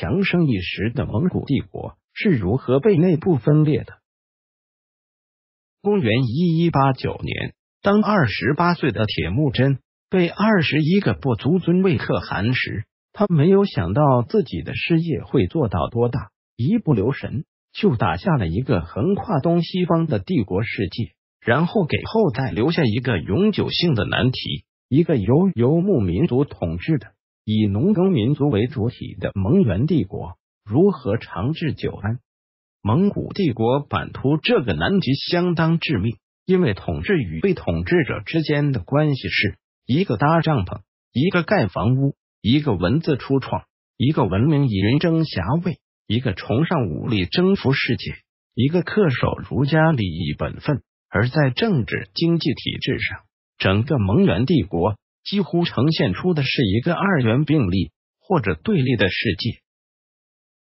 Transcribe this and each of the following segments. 强盛一时的蒙古帝国是如何被内部分裂的。公元1189年，当28岁的铁木真被21个部族尊位可汗时，他没有想到自己的事业会做到多大，一不留神就打下了一个横跨东西方的帝国世界，然后给后代留下一个永久性的难题，一个由游牧民族统治的以农耕民族为主体的蒙元帝国如何长治久安。蒙古帝国版图这个难题相当致命，因为统治与被统治者之间的关系是一个搭帐篷，一个盖房屋，一个文字出创，一个文明以人争侠位，一个崇尚武力征服世界，一个恪守儒家礼仪本分。而在政治经济体制上，整个蒙元帝国几乎呈现出的是一个二元并立或者对立的世界。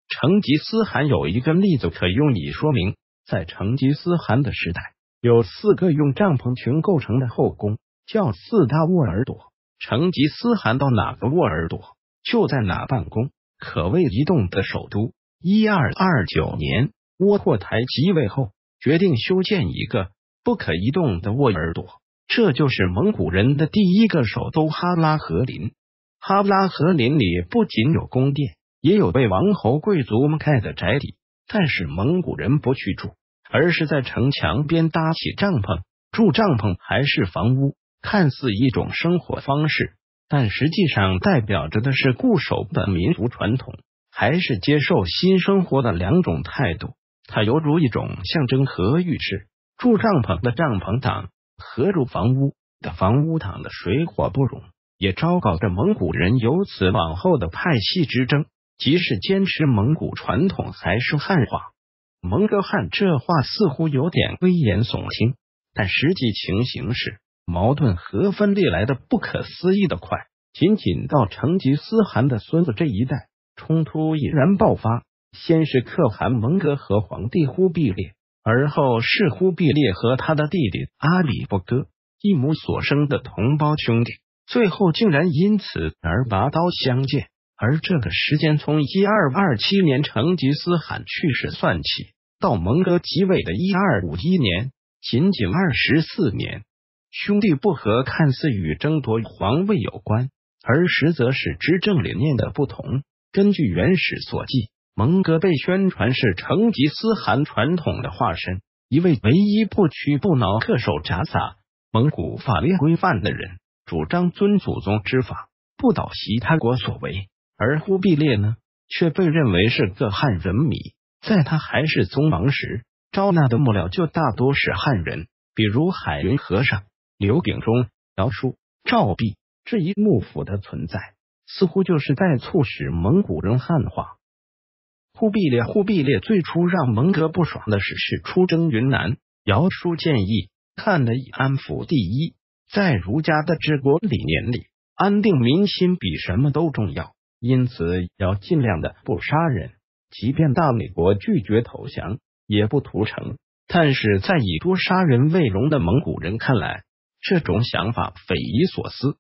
成吉思汗有一个例子可用以说明，在成吉思汗的时代，有四个用帐篷群构成的后宫，叫四大沃尔朵。成吉思汗到哪个沃尔朵，就在哪办公，可谓移动的首都。1229年，窝阔台即位后，决定修建一个不可移动的沃尔朵。这就是蒙古人的第一个首都哈拉和林。哈拉和林里不仅有宫殿，也有为王侯贵族们盖的宅邸，但是蒙古人不去住，而是在城墙边搭起帐篷，住帐篷还是房屋，看似一种生活方式，但实际上代表着的是固守的民族传统，还是接受新生活的两种态度。它犹如一种象征和预示，住帐篷的帐篷党和住房屋的房屋党的水火不容，也昭告着蒙古人由此往后的派系之争，即是坚持蒙古传统还是汉化。蒙哥汗这话似乎有点危言耸听，但实际情形是矛盾和分裂来的不可思议的快，仅仅到成吉思汗的孙子这一代，冲突已然爆发。先是可汗蒙哥和皇帝忽必烈，而后是忽必烈和他的弟弟阿里不哥，一母所生的同胞兄弟，最后竟然因此而拔刀相见。而这个时间从1227年成吉思汗去世算起，到蒙哥即位的1251年，仅仅24年。兄弟不和看似与争夺皇位有关，而实则是执政理念的不同。根据原始所记，蒙哥被宣传是成吉思汗传统的化身，一位唯一不屈不挠恪守札萨蒙古法律规范的人，主张尊祖宗之法，不倒袭他国所为。而忽必烈呢，却被认为是个汉人迷，在他还是宗王时，招纳的幕僚就大多是汉人，比如海云和尚、刘秉忠、姚叔、赵弼。这一幕府的存在，似乎就是在促使蒙古人汉化。忽必烈最初让蒙哥不爽的是出征云南，姚叔建议看得以安抚第一，在儒家的治国理念里，安定民心比什么都重要，因此要尽量的不杀人，即便大理国拒绝投降也不屠城。但是在以多杀人为荣的蒙古人看来，这种想法匪夷所思。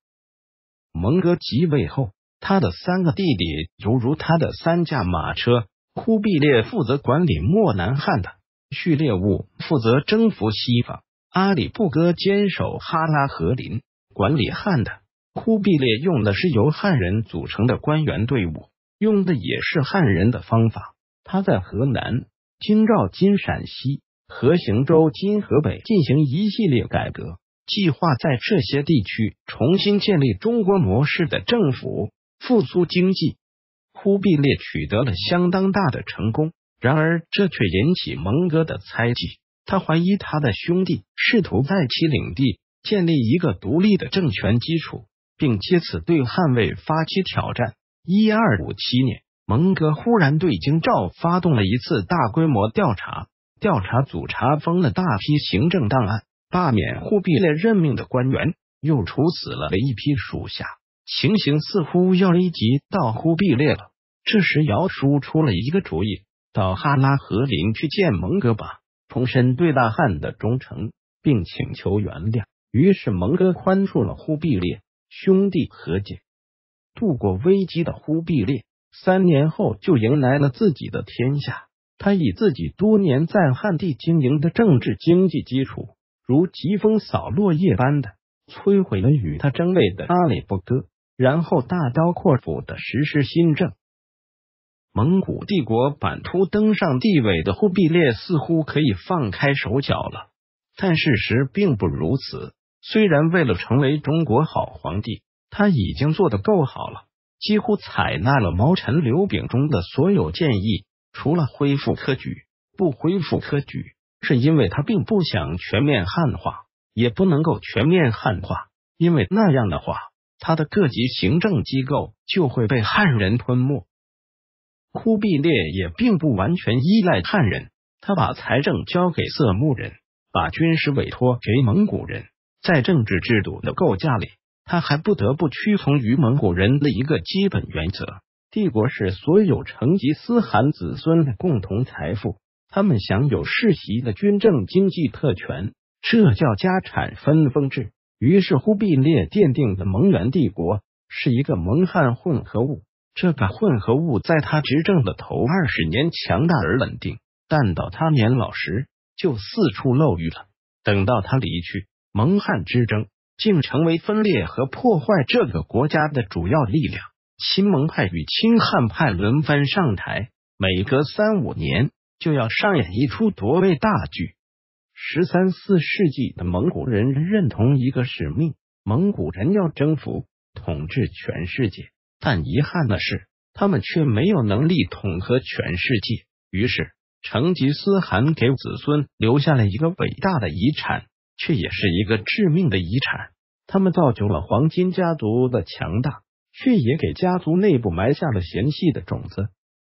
蒙哥即位后，他的三个弟弟犹如他的三驾马车，忽必烈负责管理漠南汉的序列物，负责征服西方；阿里不哥坚守哈拉和林，管理汉的。忽必烈用的是由汉人组成的官员队伍，用的也是汉人的方法。他在河南、京兆今陕西、河行州今河北进行一系列改革，计划在这些地区重新建立中国模式的政府，复苏经济。忽必烈取得了相当大的成功，然而这却引起蒙哥的猜忌，他怀疑他的兄弟试图在其领地建立一个独立的政权基础，并借此对汉位发起挑战。1257年，蒙哥忽然对京兆发动了一次大规模调查，调查组查封了大批行政档案，罢免忽必烈任命的官员，又处死了一批属下。情形似乎要危及到忽必烈了。这时姚叔出了一个主意，到哈拉和林去见蒙哥吧，重申对大汉的忠诚，并请求原谅。于是蒙哥宽恕了忽必烈，兄弟和解。度过危机的忽必烈3年后就迎来了自己的天下。他以自己多年在汉地经营的政治经济基础，如疾风扫落叶般的摧毁了与他争位的阿里不哥，然后大刀阔斧的实施新政。蒙古帝国版图登上地位的忽必烈似乎可以放开手脚了，但事实并不如此。虽然为了成为中国好皇帝，他已经做得够好了，几乎采纳了毛臣刘秉忠的所有建议，除了恢复科举。不恢复科举是因为他并不想全面汉化，也不能够全面汉化，因为那样的话，他的各级行政机构就会被汉人吞没。忽必烈也并不完全依赖汉人，他把财政交给色目人，把军事委托给蒙古人。在政治制度的构架里，他还不得不屈从于蒙古人的一个基本原则：帝国是所有成吉思汗子孙的共同财富，他们享有世袭的军政经济特权，这叫家产分封制。于是忽必烈奠定的蒙元帝国是一个蒙汉混合物，这个混合物在他执政的头20年强大而稳定，但到他年老时就四处漏雨了。等到他离去，蒙汉之争竟成为分裂和破坏这个国家的主要力量。亲蒙派与亲汉派轮番上台，每隔3-5年就要上演一出夺位大剧。13、14世纪的蒙古人认同一个使命，蒙古人要征服统治全世界，但遗憾的是，他们却没有能力统合全世界。于是成吉思汗给子孙留下了一个伟大的遗产，却也是一个致命的遗产。他们造就了黄金家族的强大，却也给家族内部埋下了嫌隙的种子。